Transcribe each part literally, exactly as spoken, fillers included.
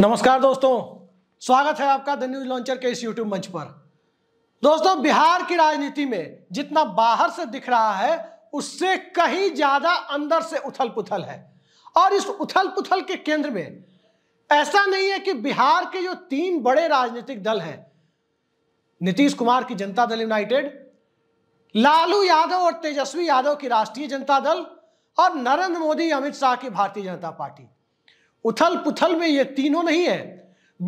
नमस्कार दोस्तों, स्वागत है आपका द न्यूज लॉन्चर के इस यूट्यूब मंच पर। दोस्तों, बिहार की राजनीति में जितना बाहर से दिख रहा है उससे कहीं ज्यादा अंदर से उथल पुथल है। और इस उथल पुथल के केंद्र में ऐसा नहीं है कि बिहार के जो तीन बड़े राजनीतिक दल हैं, नीतीश कुमार की जनता दल यूनाइटेड, लालू यादव और तेजस्वी यादव की राष्ट्रीय जनता दल और नरेंद्र मोदी अमित शाह की भारतीय जनता पार्टी, उथल पुथल में ये तीनों नहीं है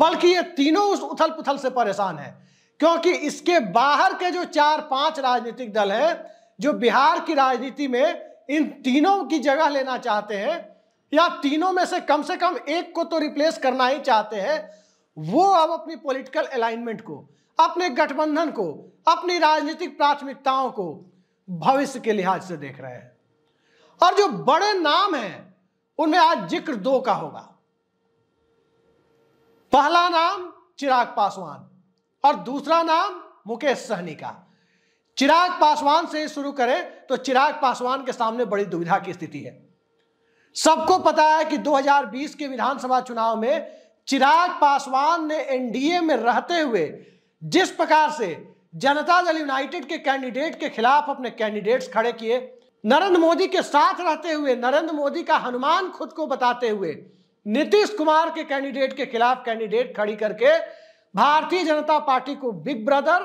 बल्कि ये तीनों उस उथल पुथल से परेशान है, क्योंकि इसके बाहर के जो चार पांच राजनीतिक दल हैं जो बिहार की राजनीति में इन तीनों की जगह लेना चाहते हैं या तीनों में से कम से कम एक को तो रिप्लेस करना ही चाहते हैं, वो अब अपनी पॉलिटिकल अलाइनमेंट को, अपने गठबंधन को, अपनी राजनीतिक प्राथमिकताओं को भविष्य के लिहाज से देख रहे हैं। और जो बड़े नाम हैं उनमें आज जिक्र दो का होगा। पहला नाम चिराग पासवान और दूसरा नाम मुकेश सहनी का। चिराग पासवान से शुरू करें तो चिराग पासवान के सामने बड़ी दुविधा की स्थिति है। सबको पता है कि दो हज़ार बीस के विधानसभा चुनाव में चिराग पासवान ने एनडीए में रहते हुए जिस प्रकार से जनता दल यूनाइटेड के कैंडिडेट के खिलाफ अपने कैंडिडेट्स खड़े किए, नरेंद्र मोदी के साथ रहते हुए, नरेंद्र मोदी का हनुमान खुद को बताते हुए नीतीश कुमार के कैंडिडेट के खिलाफ कैंडिडेट खड़ी करके भारतीय जनता पार्टी को बिग ब्रदर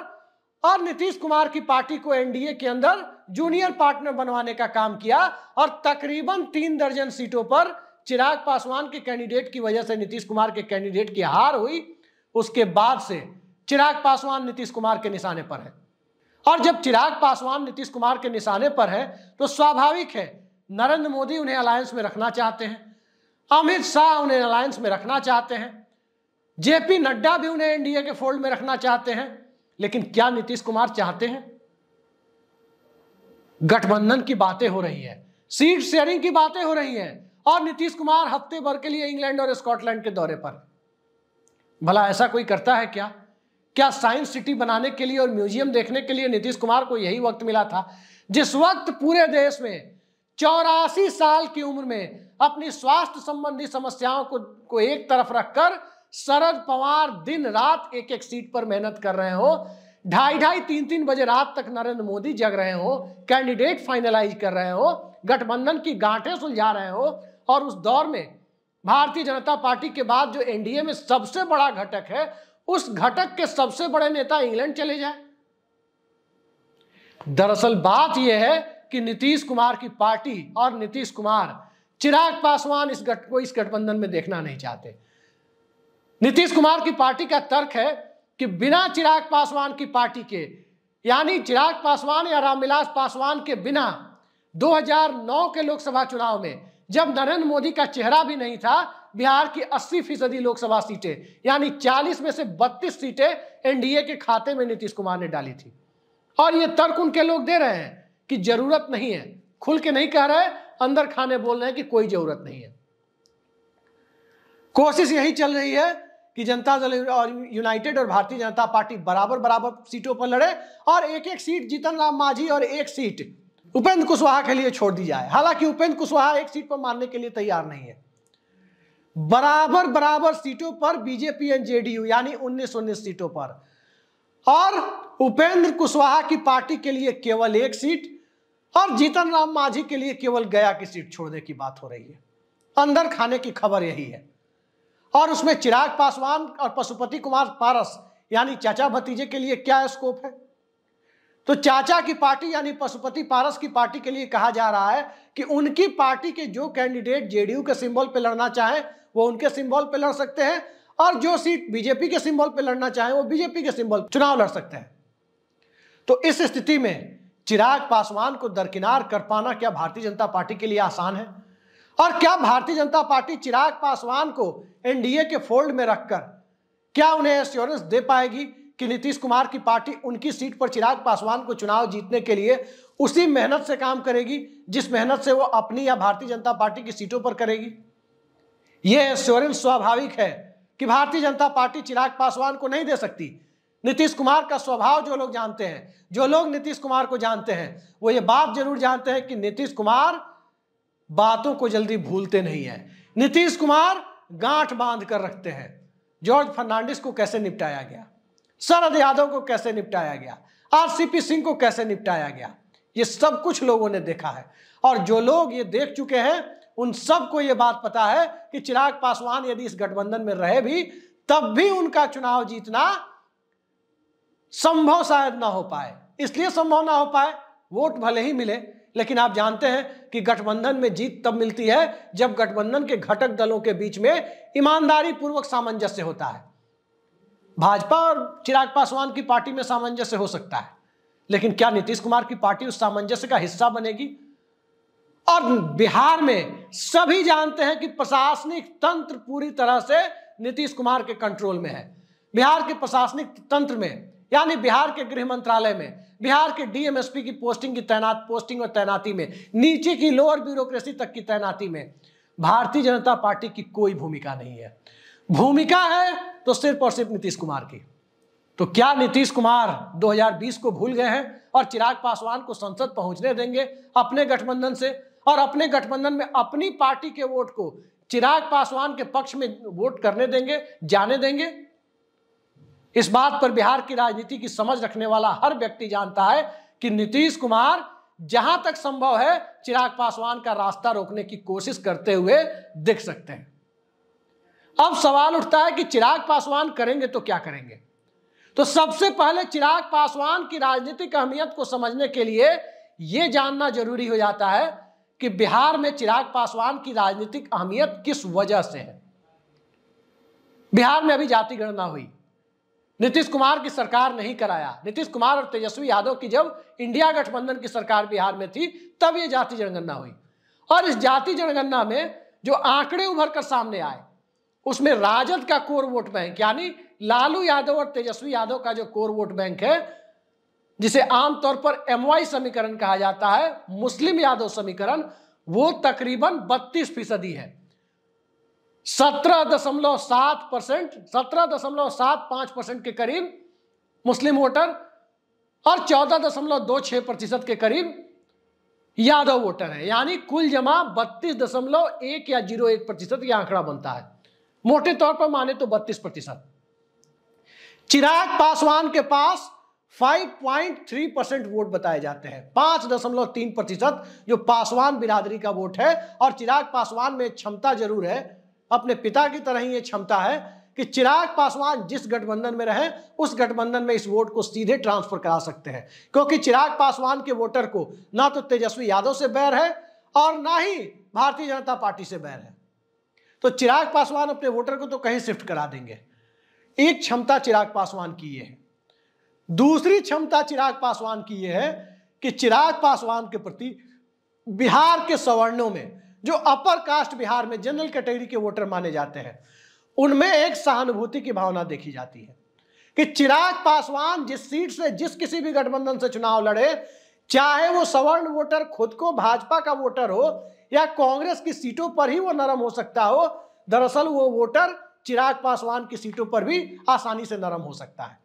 और नीतीश कुमार की पार्टी को एनडीए के अंदर जूनियर पार्टनर बनवाने का काम किया। और तकरीबन तीन दर्जन सीटों पर चिराग पासवान के कैंडिडेट की वजह से नीतीश कुमार के कैंडिडेट की हार हुई। उसके बाद से चिराग पासवान नीतीश कुमार के निशाने पर है। और जब चिराग पासवान नीतीश कुमार के निशाने पर है तो स्वाभाविक है नरेंद्र मोदी उन्हें अलायंस में रखना चाहते हैं, अमित शाह उन्हें अलायंस में रखना चाहते हैं, जेपी नड्डा भी उन्हें एनडीए के फोल्ड में रखना चाहते हैं। लेकिन क्या नीतीश कुमार चाहते हैं? गठबंधन की बातें हो रही है, सीट शेयरिंग की बातें हो रही है और नीतीश कुमार हफ्ते भर के लिए इंग्लैंड और स्कॉटलैंड के दौरे पर। भला ऐसा कोई करता है क्या? क्या साइंस सिटी बनाने के लिए और म्यूजियम देखने के लिए नीतीश कुमार को यही वक्त मिला था? जिस वक्त पूरे देश में चौरासी साल की उम्र में अपनी स्वास्थ्य संबंधी समस्याओं को को एक तरफ रखकर शरद पवार दिन रात एक एक सीट पर मेहनत कर रहे हो, ढाई ढाई तीन तीन बजे रात तक नरेंद्र मोदी जग रहे हो, कैंडिडेट फाइनलाइज कर रहे हो, गठबंधन की गांठें सुलझा रहे हो। और उस दौर में भारतीय जनता पार्टी के बाद जो एनडीए में सबसे बड़ा घटक है, उस घटक के सबसे बड़े नेता इंग्लैंड चले जाए। दरअसल बात यह है कि नीतीश कुमार की पार्टी और नीतीश कुमार, चिराग पासवान इस गठ को इस गठबंधन में देखना नहीं चाहते। नीतीश कुमार की पार्टी का तर्क है कि बिना चिराग पासवान की पार्टी के, यानी चिराग पासवान या रामविलास पासवान के बिना दो हज़ार नौ के लोकसभा चुनाव में जब नरेंद्र मोदी का चेहरा भी नहीं था, बिहार की अस्सी फीसदी लोकसभा सीटें यानी चालीस में से बत्तीस सीटें एनडीए के खाते में नीतीश कुमार ने डाली थी। और ये तर्क उनके लोग दे रहे हैं कि जरूरत नहीं है, खुल के नहीं कह रहे, अंदर खाने बोल रहे हैं कि कोई जरूरत नहीं है। कोशिश यही चल रही है कि जनता दल यूनाइटेड और भारतीय जनता पार्टी बराबर बराबर सीटों पर लड़े और एक एक सीट जीतन राम मांझी और एक सीट उपेंद्र कुशवाहा के लिए छोड़ दी जाए। हालांकि उपेंद्र कुशवाहा एक सीट पर मानने के लिए तैयार नहीं है। बराबर बराबर सीटों पर बीजेपी एंड जेडीयू यानी उन्नीस उन्नीस सीटों पर, और उपेंद्र कुशवाहा की पार्टी के लिए केवल एक सीट और जीतन राम मांझी के लिए केवल गया की सीट छोड़ने की बात हो रही है। अंदर खाने की खबर यही है। और उसमें चिराग पासवान और पशुपति कुमार पारस यानी चाचा भतीजे के लिए क्या स्कोप है? तो चाचा की पार्टी यानी पशुपति पारस की पार्टी के लिए कहा जा रहा है कि उनकी पार्टी के जो कैंडिडेट जेडीयू के सिंबल पे लड़ना चाहे वो उनके सिंबल पे लड़ सकते हैं और जो सीट बीजेपी के सिंबल पे लड़ना चाहे वो बीजेपी के सिंबल चुनाव लड़ सकते हैं। तो इस स्थिति में चिराग पासवान को दरकिनार कर पाना क्या भारतीय जनता पार्टी के लिए आसान है? और क्या भारतीय जनता पार्टी चिराग पासवान को एनडीए के फोल्ड में रखकर क्या उन्हें एश्योरेंस दे पाएगी कि नीतीश कुमार की पार्टी उनकी सीट पर चिराग पासवान को चुनाव जीतने के लिए उसी मेहनत से काम करेगी जिस मेहनत से वो अपनी या भारतीय जनता पार्टी की सीटों पर करेगी? यह एश्योरेंस स्वाभाविक है कि भारतीय जनता पार्टी चिराग पासवान को नहीं दे सकती। नीतीश कुमार का स्वभाव जो लोग जानते हैं, जो लोग नीतीश कुमार को जानते हैं, वो ये बात जरूर जानते हैं कि नीतीश कुमार बातों को जल्दी भूलते नहीं है। नीतीश कुमार गांठ बांध कर रखते हैं। जॉर्ज फर्नांडिस को कैसे निपटाया गया, शरद यादव को कैसे निपटाया गया, आरसीपी सिंह को कैसे निपटाया गया, ये सब कुछ लोगों ने देखा है। और जो लोग ये देख चुके हैं उन सबको ये बात पता है कि चिराग पासवान यदि इस गठबंधन में रहे भी तब भी उनका चुनाव जीतना संभव शायद ना हो पाए। इसलिए संभव ना हो पाए, वोट भले ही मिले, लेकिन आप जानते हैं कि गठबंधन में जीत तब मिलती है जब गठबंधन के घटक दलों के बीच में ईमानदारी पूर्वक सामंजस्य होता है। भाजपा और चिराग पासवान की पार्टी में सामंजस्य हो सकता है, लेकिन क्या नीतीश कुमार की पार्टी उस सामंजस्य का हिस्सा बनेगी? और बिहार में सभी जानते हैं कि प्रशासनिक तंत्र पूरी तरह से नीतीश कुमार के कंट्रोल में है। बिहार के प्रशासनिक तंत्र में, यानी बिहार के गृह मंत्रालय में, बिहार के डीएमएसपी की पोस्टिंग की तैनात पोस्टिंग और तैनाती में, नीचे की लोअर ब्यूरोक्रेसी तक की तैनाती में भारतीय जनता पार्टी की कोई भूमिका नहीं है। भूमिका है तो सिर्फ और सिर्फ नीतीश कुमार की। तो क्या नीतीश कुमार दो हज़ार बीस को भूल गए हैं और चिराग पासवान को संसद पहुंचने देंगे अपने गठबंधन से, और अपने गठबंधन में अपनी पार्टी के वोट को चिराग पासवान के पक्ष में वोट करने देंगे, जाने देंगे? इस बात पर बिहार की राजनीति की समझ रखने वाला हर व्यक्ति जानता है कि नीतीश कुमार जहां तक संभव है चिराग पासवान का रास्ता रोकने की कोशिश करते हुए दिख सकते हैं। अब सवाल उठता है कि चिराग पासवान करेंगे तो क्या करेंगे? तो सबसे पहले चिराग पासवान की राजनीतिक अहमियत को समझने के लिए यह जानना जरूरी हो जाता है कि बिहार में चिराग पासवान की राजनीतिक अहमियत किस वजह से है। बिहार में अभी जाति गणना हुई, नीतीश कुमार की सरकार नहीं कराया। नीतीश कुमार और तेजस्वी यादव की जब इंडिया गठबंधन की सरकार बिहार में थी तब यह जाति जनगणना हुई, और इस जाति जनगणना में जो आंकड़े उभर कर सामने आए उसमें राजद का कोर वोट बैंक, यानी लालू यादव और तेजस्वी यादव का जो कोर वोट बैंक है, जिसे आमतौर पर एमवाई समीकरण कहा जाता है, मुस्लिम यादव समीकरण, वो तकरीबन बत्तीस फीसदी है। सत्रह दशमलव सात परसेंट सत्रह दशमलव सात पांच परसेंट के करीब मुस्लिम वोटर और चौदह दशमलव दो छह प्रतिशत के करीब यादव वोटर है, यानी कुल जमा बत्तीस दशमलव एक या जीरो एक प्रतिशत यह आंकड़ा बनता है। मोटे तौर पर माने तो बत्तीस प्रतिशत। चिराग पासवान के पास पाँच दशमलव तीन परसेंट वोट बताए जाते हैं, पाँच दशमलव तीन प्रतिशत जो पासवान बिरादरी का वोट है। और चिराग पासवान में क्षमता जरूर है, अपने पिता की तरह ही ये क्षमता है कि चिराग पासवान जिस गठबंधन में रहे उस गठबंधन में इस वोट को सीधे ट्रांसफर करा सकते हैं, क्योंकि चिराग पासवान के वोटर को ना तो तेजस्वी यादव से बैर है और ना ही भारतीय जनता पार्टी से बैर है। तो चिराग पासवान अपने वोटर को तो कहीं शिफ्ट करा देंगे। एक क्षमता चिराग पासवान की ये है। दूसरी क्षमता चिराग पासवान की ये है कि चिराग पासवान के प्रति बिहार के सवर्णों में, जो अपर कास्ट बिहार में जनरल कैटेगरी के वोटर माने जाते हैं, उनमें एक सहानुभूति की भावना देखी जाती है कि चिराग पासवान जिस सीट से, जिस किसी भी गठबंधन से चुनाव लड़े, चाहे वो सवर्ण वोटर खुद को भाजपा का वोटर हो या कांग्रेस की सीटों पर ही वो नरम हो सकता हो, दरअसल वो वोटर चिराग पासवान की सीटों पर भी आसानी से नरम हो सकता है।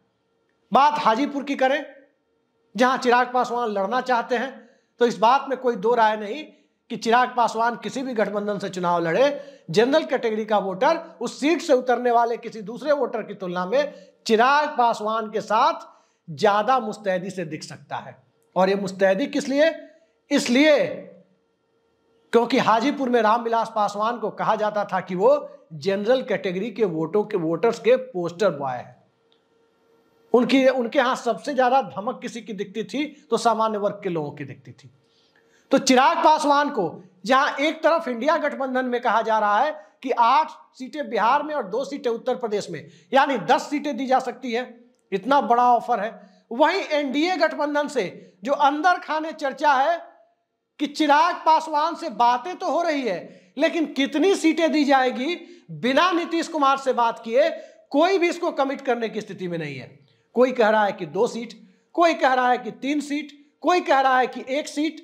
बात हाजीपुर की करें, जहां चिराग पासवान लड़ना चाहते हैं, तो इस बात में कोई दो राय नहीं कि चिराग पासवान किसी भी गठबंधन से चुनाव लड़े, जनरल कैटेगरी का वोटर उस सीट से उतरने वाले किसी दूसरे वोटर की तुलना में चिराग पासवान के साथ ज्यादा मुस्तैदी से दिख सकता है। और ये मुस्तैदी किस लिए? इसलिए क्योंकि हाजीपुर में रामविलास पासवान को कहा जाता था कि वो जनरल कैटेगरी के वोटों के वोटर्स के पोस्टर बॉय है। उनकी उनके यहाँ सबसे ज्यादा धमक किसी की दिखती थी तो सामान्य वर्ग के लोगों की दिखती थी। तो चिराग पासवान को जहां एक तरफ इंडिया गठबंधन में कहा जा रहा है कि आठ सीटें बिहार में और दो सीटें उत्तर प्रदेश में, यानी दस सीटें दी जा सकती है, इतना बड़ा ऑफर है, वहीं एनडीए गठबंधन से जो अंदर खाने चर्चा है कि चिराग पासवान से बातें तो हो रही है, लेकिन कितनी सीटें दी जाएगी बिना नीतीश कुमार से बात किए कोई भी इसको कमिट करने की स्थिति में नहीं है। कोई कह रहा है कि दो सीट, कोई कह रहा है कि तीन सीट, कोई कह रहा है कि एक सीट।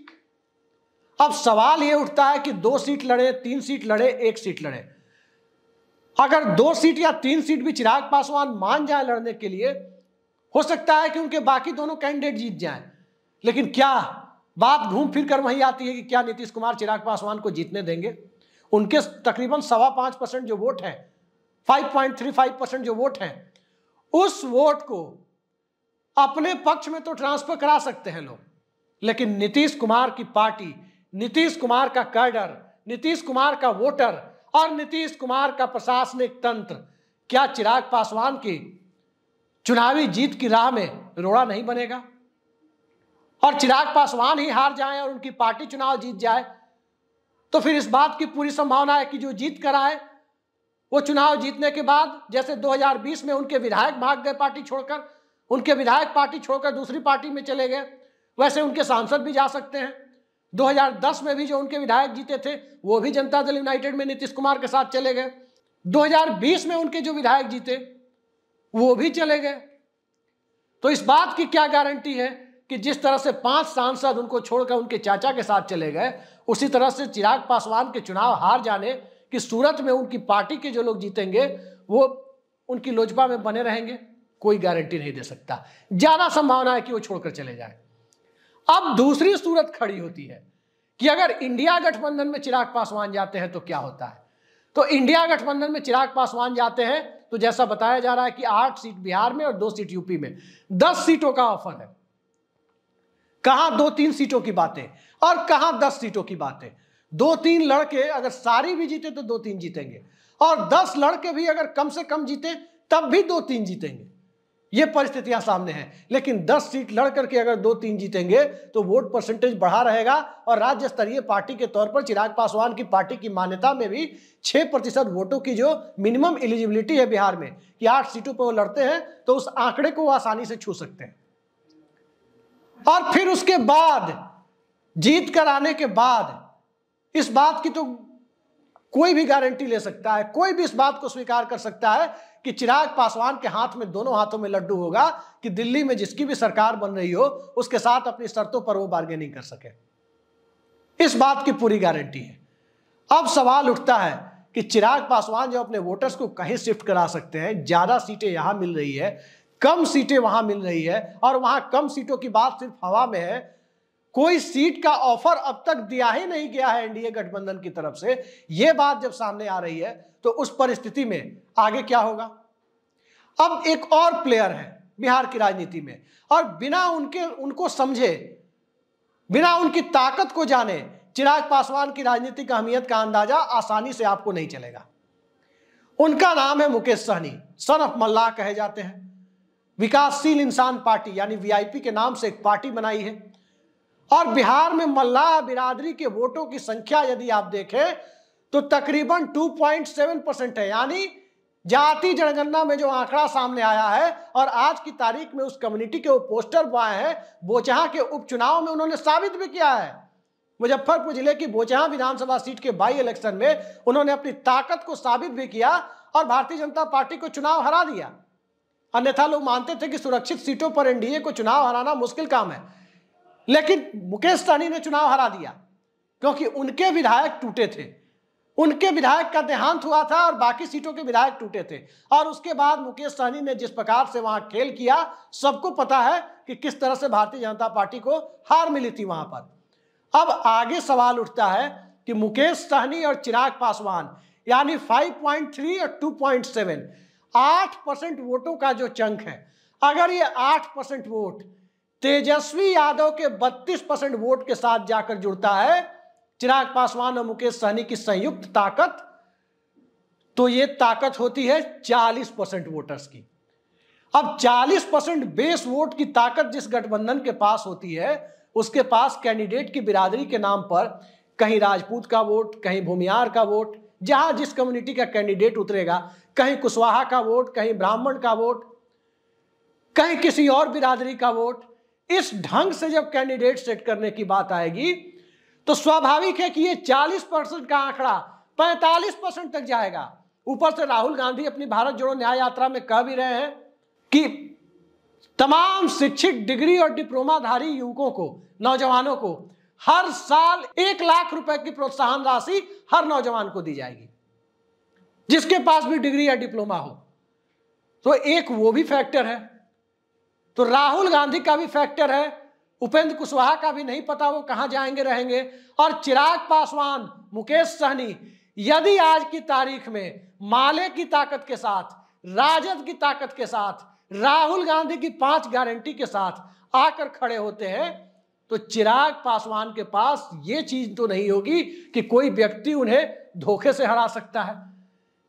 अब सवाल यह उठता है कि दो सीट लड़े, तीन सीट लड़े, एक सीट लड़े। अगर दो सीट या तीन सीट भी चिराग पासवान मान जाए लड़ने के लिए, हो सकता है कि उनके बाकी दोनों कैंडिडेट जीत जाएं। लेकिन क्या बात घूम फिर कर वहीं आती है कि क्या नीतीश कुमार चिराग पासवान को जीतने देंगे? उनके तकरीबन सवा पाँच परसेंट जो वोट हैं, पाँच पॉइंट तीन पाँच परसेंट जो वोट हैं, उस वोट को अपने पक्ष में तो ट्रांसफर करा सकते हैं लोग, लेकिन नीतीश कुमार की पार्टी, नीतीश कुमार का कैडर, नीतीश कुमार का वोटर और नीतीश कुमार का प्रशासनिक तंत्र क्या चिराग पासवान की चुनावी जीत की राह में रोड़ा नहीं बनेगा? और चिराग पासवान ही हार जाए और उनकी पार्टी चुनाव जीत जाए तो फिर इस बात की पूरी संभावना है कि जो जीत कर आए वो चुनाव जीतने के बाद, जैसे दो हज़ार बीस में उनके विधायक भाग गए पार्टी छोड़कर, उनके विधायक पार्टी छोड़कर दूसरी पार्टी में चले गए, वैसे उनके सांसद भी जा सकते हैं। दो हज़ार दस में भी जो उनके विधायक जीते थे वो भी जनता दल यूनाइटेड में नीतीश कुमार के साथ चले गए। दो हज़ार बीस में उनके जो विधायक जीते वो भी चले गए। तो इस बात की क्या गारंटी है कि जिस तरह से पांच सांसद उनको छोड़कर उनके चाचा के साथ चले गए, उसी तरह से चिराग पासवान के चुनाव हार जाने की सूरत में उनकी पार्टी के जो लोग जीतेंगे वो उनकी लोजपा में बने रहेंगे? कोई गारंटी नहीं दे सकता। ज्यादा संभावना है कि वो छोड़कर चले जाए। अब दूसरी सूरत खड़ी होती है कि अगर इंडिया गठबंधन में चिराग पासवान जाते हैं तो क्या होता है। तो इंडिया गठबंधन में चिराग पासवान जाते हैं तो जैसा बताया जा रहा है कि आठ सीट बिहार में और दो सीट यूपी में, दस सीटों का ऑफर है। कहां दो तीन सीटों की बातें और कहां दस सीटों की बातें। दो तीन लड़के अगर सारी भी जीते तो दो तीन जीतेंगे, और दस लड़के भी अगर कम से कम जीते तब भी दो तीन जीतेंगे। ये परिस्थितियां सामने हैं। लेकिन दस सीट लड़ करके अगर दो तीन जीतेंगे तो वोट परसेंटेज बढ़ा रहेगा और राज्य स्तरीय पार्टी के तौर पर चिराग पासवान की पार्टी की मान्यता में भी छह प्रतिशत वोटों की जो मिनिमम एलिजिबिलिटी है बिहार में कि आठ सीटों पर वो लड़ते हैं, तो उस आंकड़े को आसानी से छू सकते हैं। और फिर उसके बाद जीत कर आने के बाद इस बात की तो कोई भी गारंटी ले सकता है, कोई भी इस बात को स्वीकार कर सकता है कि चिराग पासवान के हाथ में, दोनों हाथों में लड्डू होगा कि दिल्ली में जिसकी भी सरकार बन रही हो उसके साथ अपनी शर्तों पर वो बार्गेनिंग कर सके। इस बात की पूरी गारंटी है। अब सवाल उठता है कि चिराग पासवान जो अपने वोटर्स को कहीं शिफ्ट करा सकते हैं, ज्यादा सीटें यहां मिल रही है, कम सीटें वहां मिल रही है, और वहां कम सीटों की बात सिर्फ हवा में है, कोई सीट का ऑफर अब तक दिया ही नहीं गया है एनडीए गठबंधन की तरफ से। यह बात जब सामने आ रही है तो उस परिस्थिति में आगे क्या होगा। अब एक और प्लेयर है बिहार की राजनीति में, और बिना उनके उनको समझे, बिना उनकी ताकत को जाने चिराग पासवान की राजनीतिक अहमियत का अंदाजा आसानी से आपको नहीं चलेगा। उनका नाम है मुकेश सहनी, सन ऑफ मल्लाह कहे जाते हैं। विकासशील इंसान पार्टी यानी वीआईपी के नाम से एक पार्टी बनाई है, और बिहार में मल्लाह बिरादरी के वोटों की संख्या यदि आप देखें तो तकरीबन दो पॉइंट सात परसेंट है। यानी जाति जनगणना में जो आंकड़ा सामने आया है और आज की तारीख में उस कम्युनिटी के वो पोस्टर बनाए हैं, बोचहा के उपचुनाव में उन्होंने साबित भी किया है। मुजफ्फरपुर जिले की बोचहा विधानसभा सीट के बाई इलेक्शन में उन्होंने अपनी ताकत को साबित भी किया और भारतीय जनता पार्टी को चुनाव हरा दिया। अन्यथा लोग मानते थे कि सुरक्षित सीटों पर एनडीए को चुनाव हराना मुश्किल काम है, लेकिन मुकेश सहनी ने चुनाव हरा दिया क्योंकि उनके विधायक टूटे थे। उनके विधायक का देहांत हुआ था और बाकी सीटों के विधायक टूटे थे, और उसके बाद मुकेश सहनी ने जिस प्रकार से वहां खेल किया, सबको पता है कि किस तरह से भारतीय जनता पार्टी को हार मिली थी वहां पर। अब आगे सवाल उठता है कि मुकेश सहनी और चिराग पासवान यानी पाँच पॉइंट तीन और दो पॉइंट सात, आठ परसेंट वोटों का जो चंक है, अगर ये आठ परसेंट वोट तेजस्वी यादव के बत्तीस परसेंट वोट के साथ जाकर जुड़ता है, चिराग पासवान और मुकेश सहनी की संयुक्त ताकत, तो ये ताकत होती है चालीस परसेंट वोटर्स की। अब चालीस परसेंट बेस वोट की ताकत जिस गठबंधन के पास होती है, उसके पास कैंडिडेट की बिरादरी के नाम पर कहीं राजपूत का वोट, कहीं भूमिहार का वोट, जहां जिस कम्युनिटी का कैंडिडेट उतरेगा, कहीं कुशवाहा का वोट, कहीं ब्राह्मण का वोट, कहीं किसी और बिरादरी का वोट, इस ढंग से जब कैंडिडेट सेट करने की बात आएगी तो स्वाभाविक है कि ये चालीस परसेंट का आंकड़ा पैंतालीस परसेंट तक जाएगा। ऊपर से राहुल गांधी अपनी भारत जोड़ो न्याय यात्रा में कह भी रहे हैं कि तमाम शिक्षित डिग्री और डिप्लोमाधारी युवकों को, नौजवानों को हर साल एक लाख रुपए की प्रोत्साहन राशि हर नौजवान को दी जाएगी, जिसके पास भी डिग्री या डिप्लोमा हो। तो एक वो भी फैक्टर है, तो राहुल गांधी का भी फैक्टर है, उपेंद्र कुशवाहा का भी नहीं पता वो कहां जाएंगे रहेंगे, और चिराग पासवान, मुकेश सहनी यदि आज की तारीख में माले की ताकत के साथ, राजद की ताकत के साथ, राहुल गांधी की पांच गारंटी के साथ आकर खड़े होते हैं तो चिराग पासवान के पास ये चीज तो नहीं होगी कि कोई व्यक्ति उन्हें धोखे से हरा सकता है।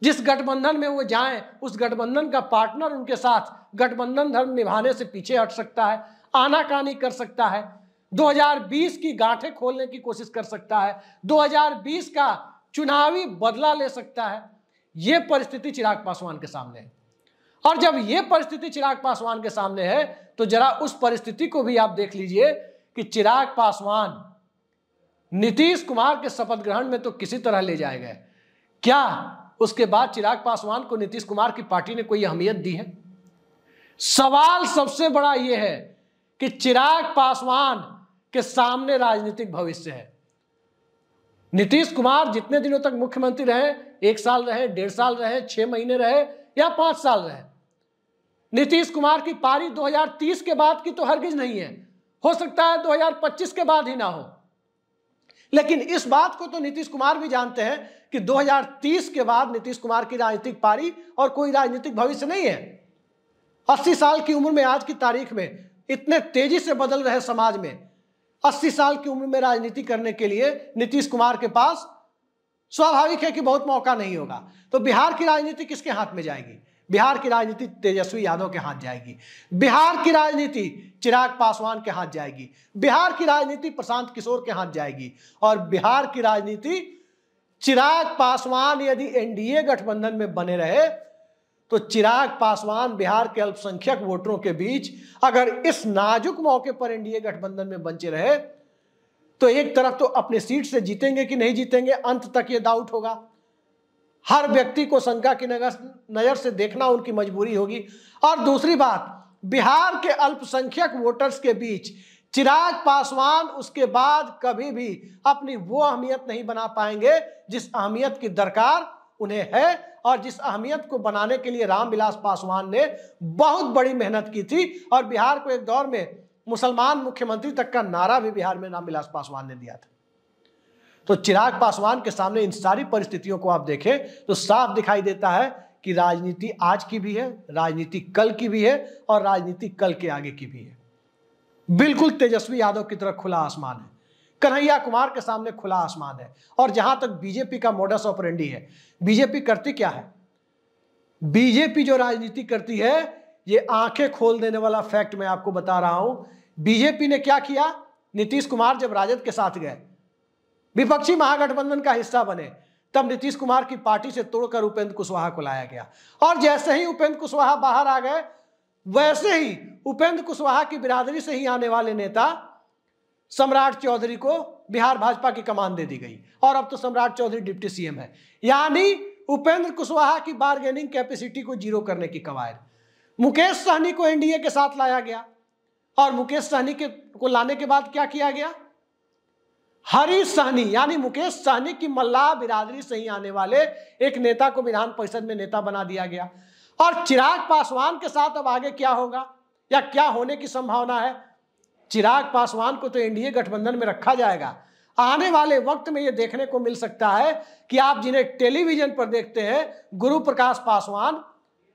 जिस गठबंधन में वो जाएं उस गठबंधन का पार्टनर उनके साथ गठबंधन धर्म निभाने से पीछे हट सकता है, आनाकानी कर सकता है, दो हज़ार बीस की गांठें खोलने की कोशिश कर सकता है, दो हज़ार बीस का चुनावी बदला ले सकता है। ये परिस्थिति चिराग पासवान के सामने है और जब ये परिस्थिति चिराग पासवान के सामने है तो जरा उस परिस्थिति को भी आप देख लीजिए कि चिराग पासवान नीतीश कुमार के शपथ ग्रहण में तो किसी तरह ले जाए गए, क्या उसके बाद चिराग पासवान को नीतीश कुमार की पार्टी ने कोई अहमियत दी है? सवाल सबसे बड़ा यह है कि चिराग पासवान के सामने राजनीतिक भविष्य है। नीतीश कुमार जितने दिनों तक मुख्यमंत्री रहे, एक साल रहे, डेढ़ साल रहे, छह महीने रहे या पांच साल रहे, नीतीश कुमार की पारी दो हज़ार तीस के बाद की तो हरगिज नहीं है। हो सकता है दो हज़ार पच्चीस के बाद ही ना हो, लेकिन इस बात को तो नीतीश कुमार भी जानते हैं कि दो हज़ार तीस के बाद नीतीश कुमार की राजनीतिक पारी और कोई राजनीतिक भविष्य नहीं है। अस्सी साल की उम्र में, आज की तारीख में, इतने तेजी से बदल रहे समाज में अस्सी साल की उम्र में राजनीति करने के लिए नीतीश कुमार के पास स्वाभाविक है कि बहुत मौका नहीं होगा। तो बिहार की राजनीति किसके हाथ में जाएगी? बिहार की राजनीति तेजस्वी यादव के हाथ जाएगी, बिहार की राजनीति चिराग पासवान के हाथ जाएगी, बिहार की राजनीति प्रशांत किशोर के हाथ जाएगी और बिहार की राजनीति चिराग पासवान यदि एनडीए गठबंधन में बने रहे तो चिराग पासवान बिहार के अल्पसंख्यक वोटरों के बीच अगर इस नाजुक मौके पर एनडीए गठबंधन में बंचे रहे तो एक तरफ तो अपनी सीट से जीतेंगे कि नहीं जीतेंगे, अंत तक ये डाउट होगा। हर व्यक्ति को शंका की नजर से देखना उनकी मजबूरी होगी और दूसरी बात, बिहार के अल्पसंख्यक वोटर्स के बीच चिराग पासवान उसके बाद कभी भी अपनी वो अहमियत नहीं बना पाएंगे जिस अहमियत की दरकार उन्हें है और जिस अहमियत को बनाने के लिए रामविलास पासवान ने बहुत बड़ी मेहनत की थी और बिहार को एक दौर में मुसलमान मुख्यमंत्री तक का नारा भी बिहार में रामविलास पासवान ने दिया था। तो चिराग पासवान के सामने इन सारी परिस्थितियों को आप देखें तो साफ दिखाई देता है कि राजनीति आज की भी है, राजनीति कल की भी है और राजनीति कल के आगे की भी है। बिल्कुल तेजस्वी यादव की तरह खुला आसमान है, कन्हैया कुमार के सामने खुला आसमान है। और जहां तक बीजेपी का मोडस ऑपरेंडी है, बीजेपी करती क्या है? बीजेपी जो राजनीति करती है, ये आंखें खोल देने वाला फैक्ट मैं आपको बता रहा हूं। बीजेपी ने क्या किया? नीतीश कुमार जब राजद के साथ गए, विपक्षी महागठबंधन का हिस्सा बने, तब नीतीश कुमार की पार्टी से तोड़कर उपेंद्र कुशवाहा को लाया गया और जैसे ही उपेंद्र कुशवाहा बाहर आ गए वैसे ही उपेंद्र कुशवाहा की बिरादरी से ही आने वाले नेता सम्राट चौधरी को बिहार भाजपा की कमान दे दी गई और अब तो सम्राट चौधरी डिप्टी सीएम है। यानी उपेंद्र कुशवाहा की बार्गेनिंग कैपेसिटी को जीरो करने की कवायद। मुकेश सहनी को एनडीए के साथ लाया गया और मुकेश सहनी के को लाने के बाद क्या किया गया? हरी साहनी यानी मुकेश सहनी की मल्लाह बिरादरी से ही आने वाले एक नेता को विधान परिषद में नेता बना दिया गया। और चिराग पासवान के साथ अब आगे क्या होगा या क्या होने की संभावना है? चिराग पासवान को तो एनडीए गठबंधन में रखा जाएगा। आने वाले वक्त में यह देखने को मिल सकता है कि आप जिन्हें टेलीविजन पर देखते हैं, गुरुप्रकाश पासवान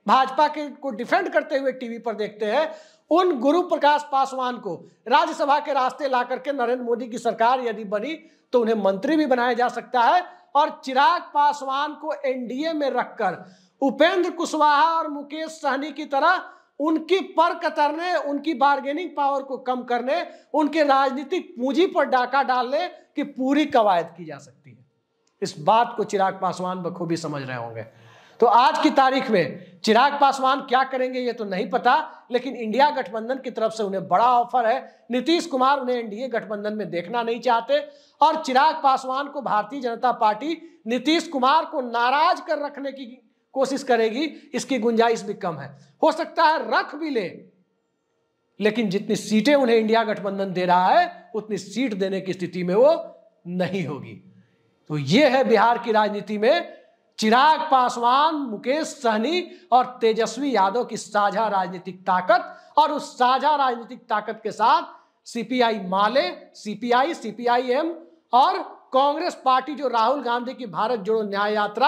भाजपा के को डिफेंड करते हुए टीवी पर देखते हैं, उन गुरुप्रकाश पासवान को राज्यसभा के रास्ते ला करके नरेंद्र मोदी की सरकार यदि बनी तो उन्हें मंत्री भी बनाया जा सकता है। और चिराग पासवान को एनडीए में रखकर उपेंद्र कुशवाहा और मुकेश सहनी की तरह उनकी पर कतरने, उनकी बार्गेनिंग पावर को कम करने, उनके राजनीतिक पूंजी पर डाका डालने की पूरी कवायद की जा सकती है। इस बात को चिराग पासवान बखूबी समझ रहे होंगे। तो आज की तारीख में चिराग पासवान क्या करेंगे ये तो नहीं पता, लेकिन इंडिया गठबंधन की तरफ से उन्हें बड़ा ऑफर है। नीतीश कुमार उन्हें एनडीए गठबंधन में देखना नहीं चाहते और चिराग पासवान को भारतीय जनता पार्टी नीतीश कुमार को नाराज कर रखने की कोशिश करेगी, इसकी गुंजाइश भी कम है। हो सकता है रख भी ले, लेकिन जितनी सीटें उन्हें इंडिया गठबंधन दे रहा है उतनी सीट देने की स्थिति में वो नहीं होगी। तो ये है बिहार की राजनीति में चिराग पासवान, मुकेश सहनी और तेजस्वी यादव की साझा राजनीतिक ताकत और उस साझा राजनीतिक ताकत के साथ सीपीआई माले, सीपीआई, सीपीआईएम और कांग्रेस पार्टी जो राहुल गांधी की भारत जोड़ो न्याय यात्रा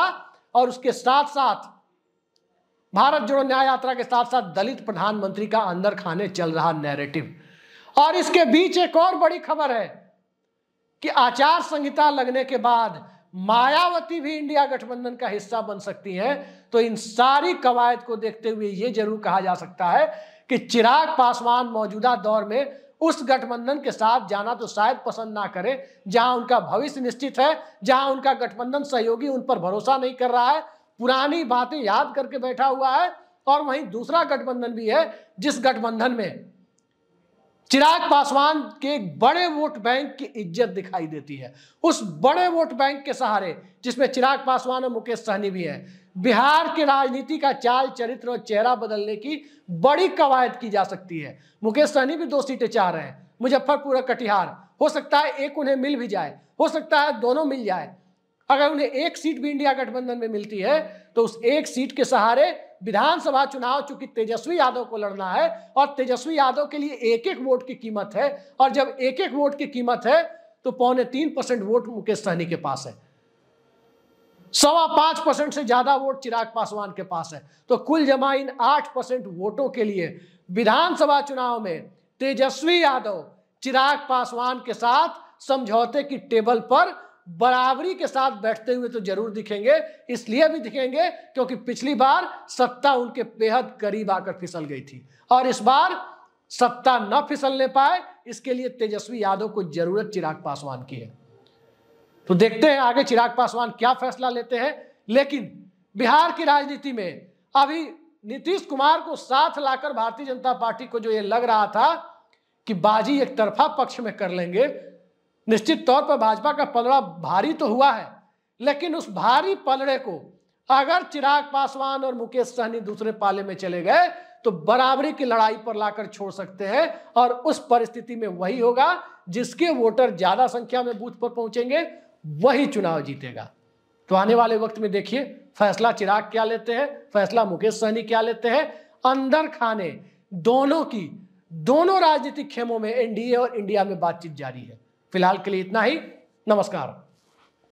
और उसके साथ साथ भारत जोड़ो न्याय यात्रा के साथ साथ दलित प्रधानमंत्री का अंदर खाने चल रहा नैरेटिव। और इसके बीच एक और बड़ी खबर है कि आचार संहिता लगने के बाद मायावती भी इंडिया गठबंधन का हिस्सा बन सकती है। तो इन सारी कवायद को देखते हुए यह जरूर कहा जा सकता है कि चिराग पासवान मौजूदा दौर में उस गठबंधन के साथ जाना तो शायद पसंद ना करें जहां उनका भविष्य निश्चित है, जहां उनका गठबंधन सहयोगी उन पर भरोसा नहीं कर रहा है, पुरानी बातें याद करके बैठा हुआ है। और वहीं दूसरा गठबंधन भी है जिस गठबंधन में चिराग पासवान के बड़े वोट बैंक की इज्जत दिखाई देती है, उस बड़े वोट बैंक के सहारे जिसमें चिराग पासवान और मुकेश सहनी भी हैं। बिहार की राजनीति का चाल चरित्र और चेहरा बदलने की बड़ी कवायद की जा सकती है। मुकेश सहनी भी दो सीटें चाह रहे हैं, मुजफ्फरपुर और कटिहार। हो सकता है एक उन्हें मिल भी जाए, हो सकता है दोनों मिल जाए। अगर उन्हें एक सीट भी इंडिया गठबंधन में मिलती है तो उस एक सीट के सहारे विधानसभा चुनाव चूंकि तेजस्वी यादव को लड़ना है और तेजस्वी यादव के लिए एक एक वोट की कीमत है, और जब एक एक वोट की कीमत है तो पौने तीन परसेंट वोट मुकेश सहनी के पास है, सवा पांच परसेंट से ज्यादा वोट चिराग पासवान के पास है। तो कुल जमा इन आठ परसेंट वोटों के लिए विधानसभा चुनाव में तेजस्वी यादव चिराग पासवान के साथ समझौते की टेबल पर बराबरी के साथ बैठते हुए तो जरूर दिखेंगे। इसलिए भी दिखेंगे क्योंकि पिछली बार सत्ता उनके बेहद करीब आकर फिसल गई थी और इस बार सत्ता न फिसलने पाए, इसके लिए तेजस्वी यादव को जरूरत चिराग पासवान की है। तो देखते हैं आगे चिराग पासवान क्या फैसला लेते हैं। लेकिन बिहार की राजनीति में अभी नीतीश कुमार को साथ लाकर भारतीय जनता पार्टी को जो ये लग रहा था कि बाजी एक तरफा पक्ष में कर लेंगे, निश्चित तौर पर भाजपा का पलड़ा भारी तो हुआ है, लेकिन उस भारी पलड़े को अगर चिराग पासवान और मुकेश सहनी दूसरे पाले में चले गए तो बराबरी की लड़ाई पर लाकर छोड़ सकते हैं। और उस परिस्थिति में वही होगा जिसके वोटर ज्यादा संख्या में बूथ पर पहुंचेंगे वही चुनाव जीतेगा। तो आने वाले वक्त में देखिए फैसला चिराग क्या लेते हैं, फैसला मुकेश सहनी क्या लेते हैं। अंदर खाने दोनों की दोनों राजनीतिक खेमों में एनडीए और इंडिया में बातचीत जारी है। फिलहाल के लिए इतना ही। नमस्कार।